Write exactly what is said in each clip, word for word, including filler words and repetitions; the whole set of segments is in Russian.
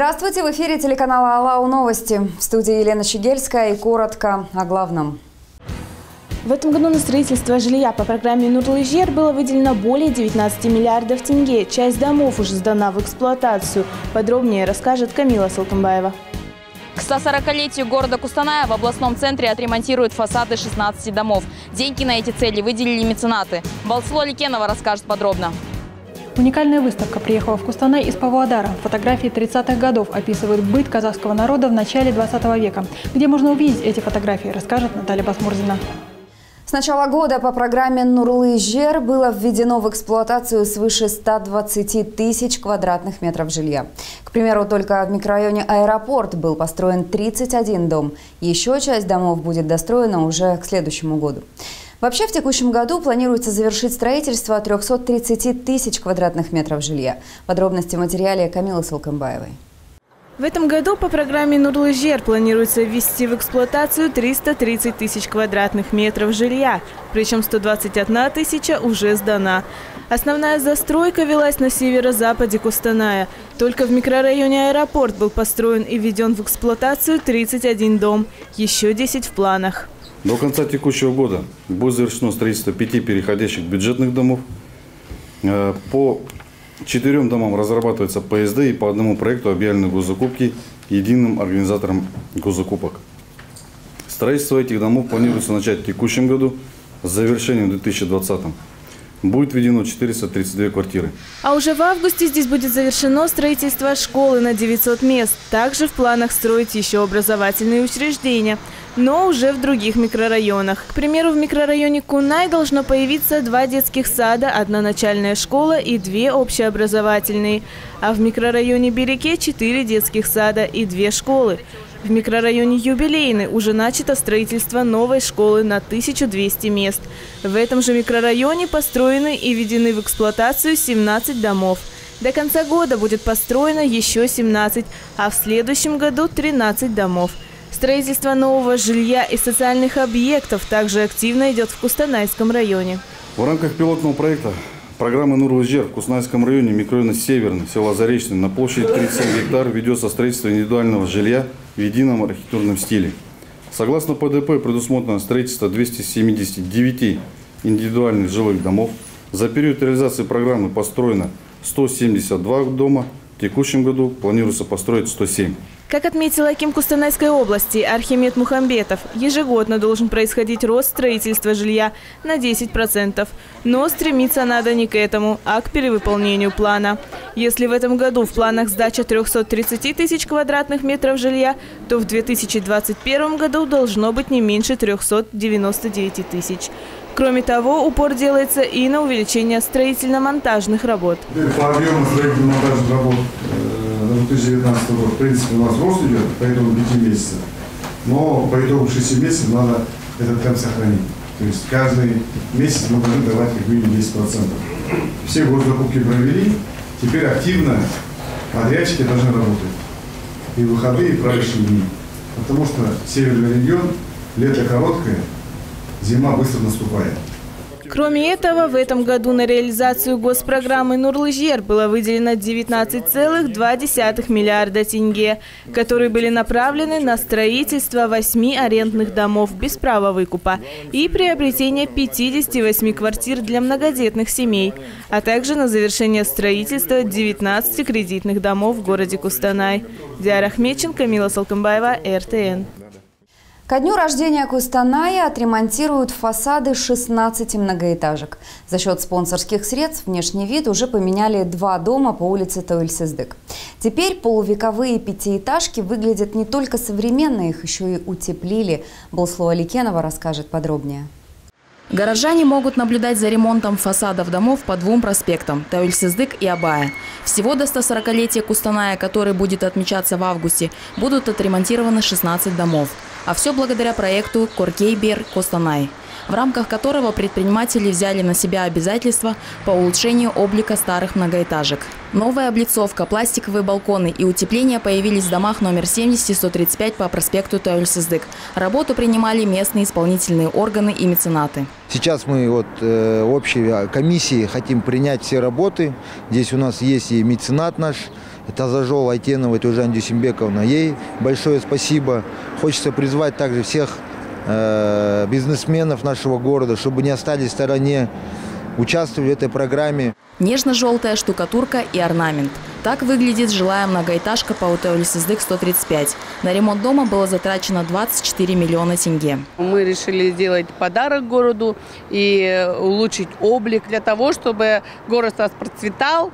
Здравствуйте! В эфире телеканала «Алау Новости». В студии Елена Щегельская и коротко о главном. В этом году на строительство жилья по программе «Нурлы жер» было выделено более девятнадцати миллиардов тенге. Часть домов уже сдана в эксплуатацию. Подробнее расскажет Камила Салтымбаева. К стосорокалетию города Кустаная в областном центре отремонтируют фасады шестнадцати домов. Деньги на эти цели выделили меценаты. Балсло Ликенова расскажет подробно. Уникальная выставка приехала в Кустанай из Павлодара. Фотографии тридцатых годов описывают быт казахского народа в начале двадцатого века. Где можно увидеть эти фотографии, расскажет Наталья Басмурзина. С начала года по программе «Нурлы жер» было введено в эксплуатацию свыше ста двадцати тысяч квадратных метров жилья. К примеру, только в микрорайоне «Аэропорт» был построен тридцать один дом. Еще часть домов будет достроена уже к следующему году. Вообще, в текущем году планируется завершить строительство трёхсот тридцати тысяч квадратных метров жилья. Подробности в материале Камилы Салкамбаевой. В этом году по программе «Нурлы жер» планируется ввести в эксплуатацию триста тридцать тысяч квадратных метров жилья, причем сто двадцать одна тысяча уже сдана. Основная застройка велась на северо-западе Кустаная. Только в микрорайоне «Аэропорт» был построен и введен в эксплуатацию тридцать один дом, еще десять в планах. До конца текущего года будет завершено строительство пяти переходящих бюджетных домов. По четырем домам разрабатываются ПСД и по одному проекту объявлены госзакупки единым организатором госзакупок. Строительство этих домов планируется начать в текущем году с завершением в две тысячи двадцатом. Будет введено четыреста тридцать две квартиры. А уже в августе здесь будет завершено строительство школы на девятьсот мест. Также в планах строить еще образовательные учреждения, но уже в других микрорайонах. К примеру, в микрорайоне Кунай должно появиться два детских сада, одна начальная школа и две общеобразовательные. А в микрорайоне Береке четыре детских сада и две школы. В микрорайоне Юбилейный уже начато строительство новой школы на тысячу двести мест. В этом же микрорайоне построены и введены в эксплуатацию семнадцать домов. До конца года будет построено еще семнадцать, а в следующем году тринадцать домов. Строительство нового жилья и социальных объектов также активно идет в Кустанайском районе. В рамках пилотного проекта программы «Нурлы жер» в Кустанайском районе микрорайона Северный, села Заречный на площади тридцать семь гектар ведется строительство индивидуального жилья в едином архитектурном стиле. Согласно ПДП, предусмотрено строительство двухсот семидесяти девяти индивидуальных жилых домов. За период реализации программы построено сто семьдесят два дома. В текущем году планируется построить сто семь. Как отметил аким Кустанайской области Архимед Мухамбетов, ежегодно должен происходить рост строительства жилья на десять процентов. Но стремиться надо не к этому, а к перевыполнению плана. Если в этом году в планах сдача трёхсот тридцати тысяч квадратных метров жилья, то в две тысячи двадцать первом году должно быть не меньше трёхсот девяноста девяти тысяч. Кроме того, упор делается и на увеличение строительно-монтажных работ. По объему строительно-монтажных работ на две тысячи девятнадцатый год, в принципе, у нас рост идет по итогу пяти месяцев. Но по итогу шести месяцев надо этот темп сохранить. То есть каждый месяц мы должны давать как минимум десять процентов. Все госзакупки провели, теперь активно подрядчики должны работать. И выходные, и праздничные дни. Потому что северный регион, лето короткое, зима быстро наступает. Кроме этого, в этом году на реализацию госпрограммы «Нурлы жер» было выделено девятнадцать целых две десятых миллиарда тенге, которые были направлены на строительство восьми арендных домов без права выкупа и приобретение пятидесяти восьми квартир для многодетных семей, а также на завершение строительства девятнадцати кредитных домов в городе Кустанай. Диара Ахмедченко, Камила Салкамбаева, РТН. Ко дню рождения Кустаная отремонтируют фасады шестнадцати многоэтажек. За счет спонсорских средств внешний вид уже поменяли два дома по улице Тауэльсиздык. Теперь полувековые пятиэтажки выглядят не только современно, их еще и утеплили. Балсло Аликенова расскажет подробнее. Горожане могут наблюдать за ремонтом фасадов домов по двум проспектам – Тауэльсиздык и Абая. Всего до стосорокалетия Кустаная, который будет отмечаться в августе, будут отремонтированы шестнадцать домов. А все благодаря проекту «Коркейбер Кустанай», в рамках которого предприниматели взяли на себя обязательства по улучшению облика старых многоэтажек. Новая облицовка, пластиковые балконы и утепления появились в домах номер семьдесят и сто тридцать пять по проспекту Тауэльсиздык. Работу принимали местные исполнительные органы и меценаты. Сейчас мы от э, общей комиссии хотим принять все работы. Здесь у нас есть и меценат наш, Тазажова Айтенова Тюжан Дюсимбековна. Ей большое спасибо. Хочется призвать также всех э, бизнесменов нашего города, чтобы не остались в стороне, участвовали в этой программе. Нежно-желтая штукатурка и орнамент. Так выглядит жилая многоэтажка по УТ Улиссыздык сто тридцать пять. На ремонт дома было затрачено двадцать четыре миллиона тенге. Мы решили сделать подарок городу и улучшить облик для того, чтобы город нас процветал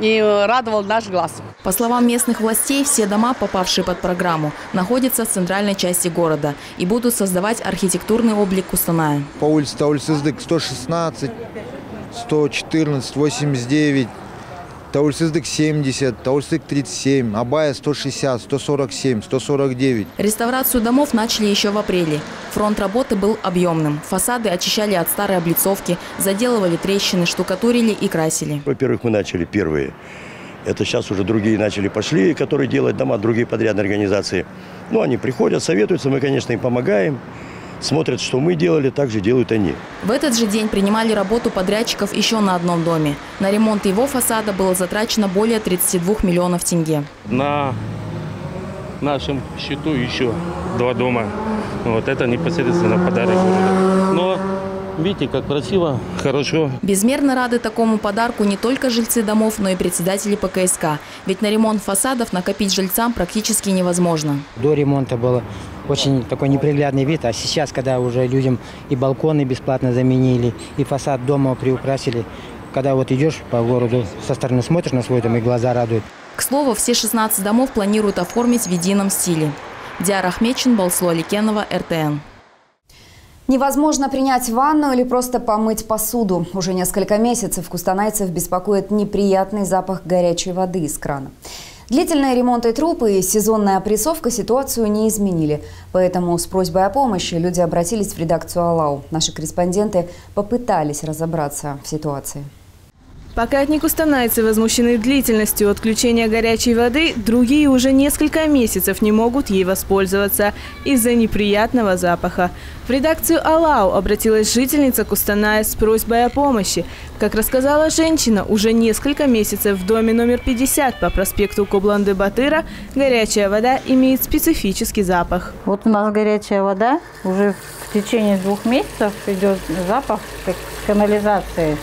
и радовал наш глаз. По словам местных властей, все дома, попавшие под программу, находятся в центральной части города и будут создавать архитектурный облик Кустаная. По улице Таулиссыздык сто шестнадцать, сто четырнадцать, восемьдесят девять. Таулиссыздык семьдесят, Таулиссыздык тридцать семь, Абая сто шестьдесят, сто сорок семь, сто сорок девять. Реставрацию домов начали еще в апреле. Фронт работы был объемным. Фасады очищали от старой облицовки, заделывали трещины, штукатурили и красили. Во-первых, мы начали первые. Это сейчас уже другие начали пошли, которые делают дома, другие подрядные организации. Ну, они приходят, советуются, мы, конечно, им помогаем. Смотрят, что мы делали, так же делают они. В этот же день принимали работу подрядчиков еще на одном доме. На ремонт его фасада было затрачено более тридцати двух миллионов тенге. На нашем счету еще два дома. Вот это непосредственно подарок города. Но видите, как красиво, хорошо. Безмерно рады такому подарку не только жильцы домов, но и председатели ПКСК. Ведь на ремонт фасадов накопить жильцам практически невозможно. До ремонта было очень такой неприглядный вид, а сейчас, когда уже людям и балконы бесплатно заменили, и фасад дома приукрасили, когда вот идешь по городу, со стороны смотришь на свой дом, и глаза радуют. К слову, все шестнадцать домов планируют оформить в едином стиле. Диара Ахмечин, Балслу Аликенова, РТН. Невозможно принять ванну или просто помыть посуду. Уже несколько месяцев кустанайцев беспокоит неприятный запах горячей воды из крана. Длительные ремонты труб и сезонная опрессовка ситуацию не изменили. Поэтому с просьбой о помощи люди обратились в редакцию «Алау». Наши корреспонденты попытались разобраться в ситуации. Пока одни кустанайцы возмущены длительностью отключения горячей воды, другие уже несколько месяцев не могут ей воспользоваться из-за неприятного запаха. В редакцию «Алау» обратилась жительница Кустаная с просьбой о помощи. Как рассказала женщина, уже несколько месяцев в доме номер пятьдесят по проспекту Кобланды-Батыра горячая вода имеет специфический запах. Вот у нас горячая вода, уже в течение двух месяцев идет запах как канализации.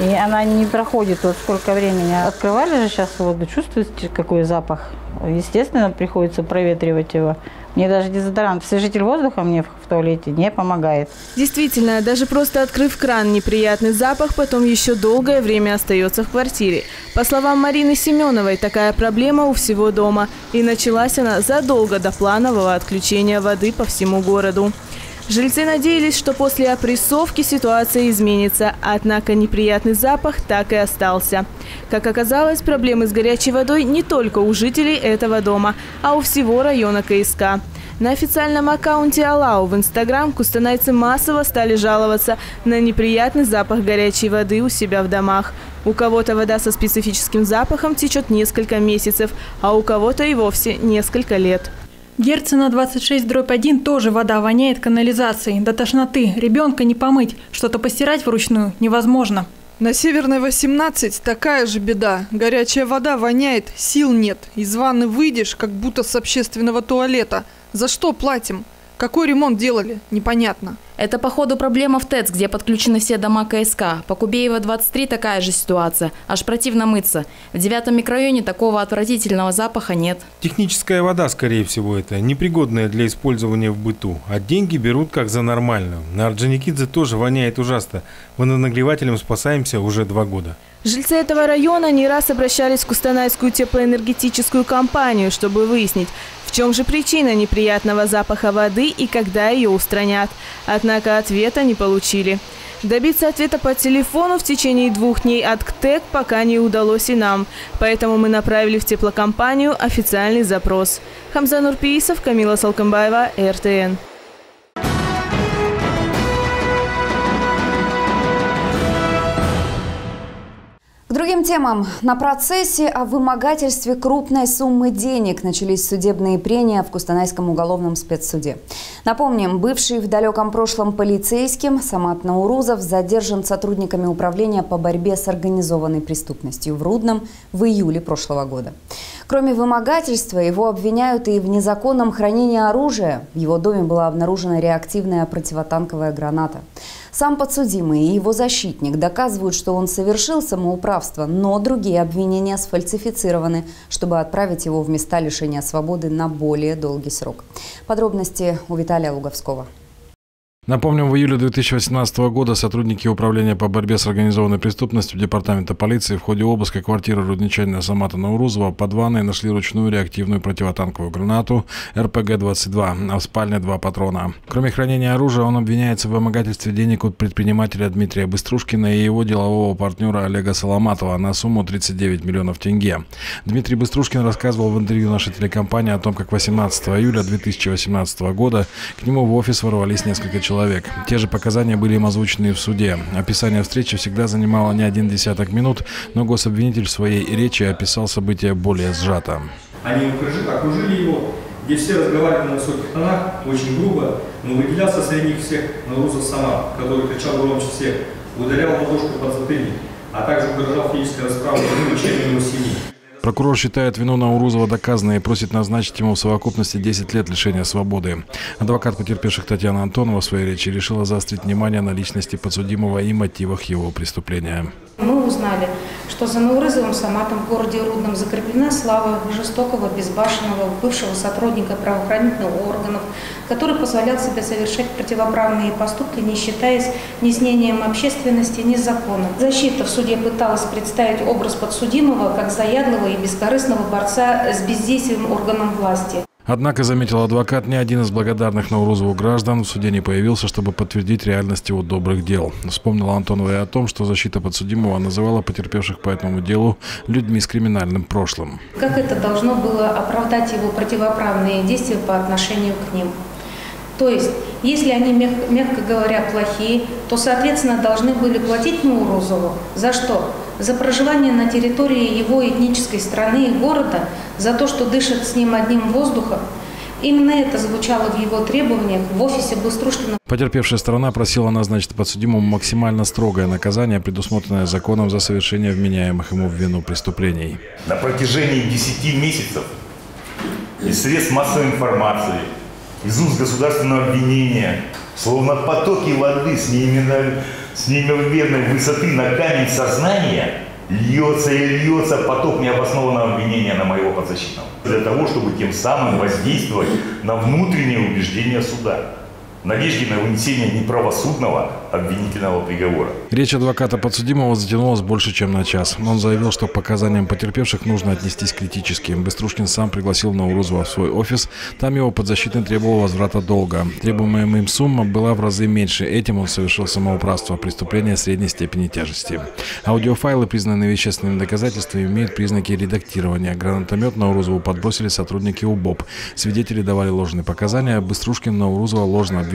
И она не проходит вот сколько времени. Открывали же сейчас воду, чувствуете, какой запах? Естественно, приходится проветривать его. Мне даже дезодорант, освежитель воздуха мне в туалете не помогает. Действительно, даже просто открыв кран, неприятный запах потом еще долгое время остается в квартире. По словам Марины Семеновой, такая проблема у всего дома. И началась она задолго до планового отключения воды по всему городу. Жильцы надеялись, что после опрессовки ситуация изменится, однако неприятный запах так и остался. Как оказалось, проблемы с горячей водой не только у жителей этого дома, а у всего района КСК. На официальном аккаунте «Алау» в Инстаграм кустанайцы массово стали жаловаться на неприятный запах горячей воды у себя в домах. У кого-то вода со специфическим запахом течет несколько месяцев, а у кого-то и вовсе несколько лет. Герцена двадцать шесть дробь один тоже вода воняет канализацией. До тошноты. Ребенка не помыть. Что-то постирать вручную невозможно. На Северной восемнадцать такая же беда. Горячая вода воняет, сил нет. Из ванны выйдешь, как будто с общественного туалета. За что платим? Какой ремонт делали? Непонятно. Это, по ходу, проблема в ТЭЦ, где подключены все дома КСК. По Кубеева двадцать три такая же ситуация. Аж противно мыться. В девятом микрорайоне такого отвратительного запаха нет. Техническая вода, скорее всего, это непригодная для использования в быту. А деньги берут как за нормальную. На Орджоникидзе тоже воняет ужасно. Водонагревателем спасаемся уже два года. Жильцы этого района не раз обращались в Кустанайскую теплоэнергетическую компанию, чтобы выяснить, в чем же причина неприятного запаха воды и когда ее устранят. Однако ответа не получили. Добиться ответа по телефону в течение двух дней от КТЭК пока не удалось и нам. Поэтому мы направили в теплокомпанию официальный запрос. Хамза Нурпиисов, Камила Салкамбаева, РТН. К другим темам. На процессе о вымогательстве крупной суммы денег начались судебные прения в Кустанайском уголовном спецсуде. Напомним, бывший в далеком прошлом полицейским Самат Наурузов задержан сотрудниками управления по борьбе с организованной преступностью в Рудном в июле прошлого года. Кроме вымогательства, его обвиняют и в незаконном хранении оружия. В его доме была обнаружена реактивная противотанковая граната. Сам подсудимый и его защитник доказывают, что он совершил самоуправство, но другие обвинения сфальсифицированы, чтобы отправить его в места лишения свободы на более долгий срок. Подробности у Виталия Луговского. Напомним, в июле две тысячи восемнадцатого года сотрудники Управления по борьбе с организованной преступностью Департамента полиции в ходе обыска квартиры рудничанина Самата Наурузова под ванной нашли ручную реактивную противотанковую гранату эр пэ гэ двадцать два, а в спальне два патрона. Кроме хранения оружия, он обвиняется в вымогательстве денег от предпринимателя Дмитрия Быструшкина и его делового партнера Олега Соломатова на сумму тридцать девять миллионов тенге. Дмитрий Быструшкин рассказывал в интервью нашей телекомпании о том, как восемнадцатого июля две тысячи восемнадцатого года к нему в офис ворвались несколько человек. Человек. Те же показания были им озвучены и в суде. Описание встречи всегда занимало не один десяток минут, но гособвинитель в своей речи описал события более сжато. Они окружили его, где все разговаривали на высоких тонах, очень грубо, но выделялся среди всех Наурузов Самат, который кричал громче всех, ударял ладошку под затыльник, а также угрожал физической расправой и членам его семьи. Прокурор считает вину Наурузова доказанной и просит назначить ему в совокупности десять лет лишения свободы. Адвокат потерпевших Татьяна Антонова в своей речи решила заострить внимание на личности подсудимого и мотивах его преступления. Мы узнали, что за Наурызовым Саматом в городе Рудном закреплена слава жестокого, безбашенного, бывшего сотрудника правоохранительных органов, который позволял себе совершать противоправные поступки, не считаясь ни сниением общественности, ни законом. Защита в суде пыталась представить образ подсудимого как заядлого и бескорыстного борца с бездействием органов власти. Однако, заметил адвокат, ни один из благодарных Наурузову граждан в суде не появился, чтобы подтвердить реальность его добрых дел. Вспомнила Антонова и о том, что защита подсудимого называла потерпевших по этому делу людьми с криминальным прошлым. Как это должно было оправдать его противоправные действия по отношению к ним? То есть, если они, мягко говоря, плохие, то, соответственно, должны были платить Наурузову. За что? За проживание на территории его этнической страны и города, за то, что дышит с ним одним воздухом. Именно это звучало в его требованиях в офисе Быструшкина. Потерпевшая сторона просила назначить подсудимому максимально строгое наказание, предусмотренное законом за совершение вменяемых ему в вину преступлений. На протяжении десяти месяцев из средств массовой информации, из уст государственного обвинения, словно потоки воды с неимоверной, с неимоверной высоты на камень сознания, льется и льется поток необоснованного обвинения на моего подзащитного. Для того, чтобы тем самым воздействовать на внутренние убеждения суда. Надежды на вынесение неправосудного обвинительного приговора. Речь адвоката подсудимого затянулась больше, чем на час. Он заявил, что к показаниям потерпевших нужно отнестись критически. Быструшкин сам пригласил Наурузова в свой офис. Там его подзащитный требовал возврата долга. Требуемая им сумма была в разы меньше. Этим он совершил самоуправство, преступление средней степени тяжести. Аудиофайлы, признанные вещественными доказательствами, имеют признаки редактирования. Гранатомет Наурузову подбросили сотрудники УБОП. Свидетели давали ложные показания. Быструшкин Наурузова ложно обвинил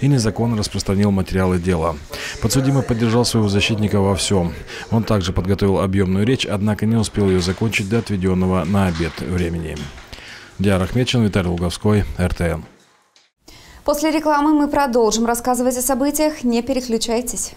и незаконно распространил материалы дела. Подсудимый поддержал своего защитника во всем. Он также подготовил объемную речь, однако не успел ее закончить до отведенного на обед времени. Диар Ахмедшин, Виталий Луговской, эр тэ эн. После рекламы мы продолжим рассказывать о событиях. Не переключайтесь.